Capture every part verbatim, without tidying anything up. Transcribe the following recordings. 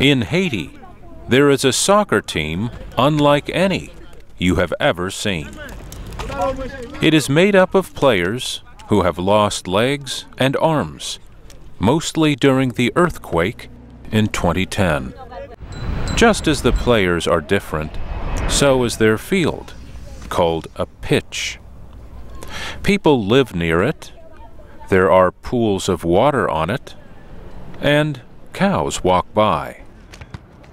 In Haiti, there is a soccer team unlike any you have ever seen. It is made up of players who have lost legs and arms, mostly during the earthquake in twenty ten. Just as the players are different, so is their field, called a pitch. People live near it, there are pools of water on it, and cows walk by.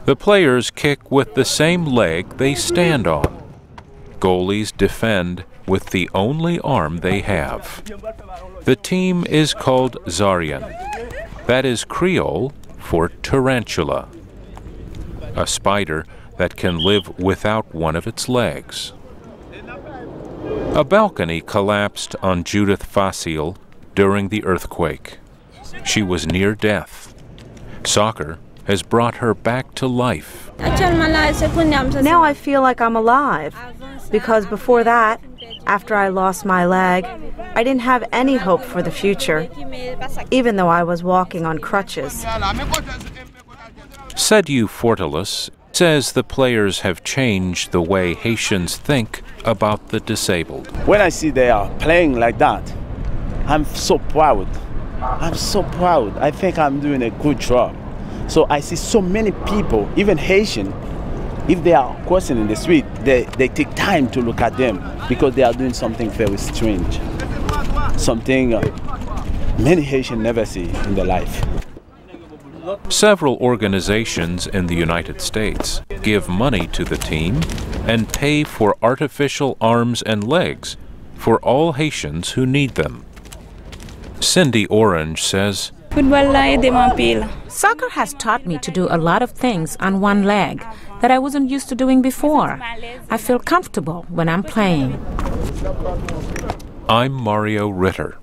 The players kick with the same leg they stand on. Goalies defend with the only arm they have. The team is called Zaryen. That is Creole for tarantula, a spider that can live without one of its legs. A balcony collapsed on Judithe Facile during the earthquake. She was near death. Soccer has brought her back to life. Now I feel like I'm alive, because before that, after I lost my leg, I didn't have any hope for the future, even though I was walking on crutches. Cedieu Fortilus says the players have changed the way Haitians think about the disabled. When I see they are playing like that, I'm so proud. I'm so proud. I think I'm doing a good job. So I see so many people, even Haitian, if they are crossing in the street, they, they take time to look at them because they are doing something very strange, something uh, many Haitians never see in their life. Several organizations in the United States give money to the team and pay for artificial arms and legs for all Haitians who need them. Cindy Orange says, "Soccer has taught me to do a lot of things on one leg that I wasn't used to doing before. I feel comfortable when I'm playing." I'm Mario Ritter.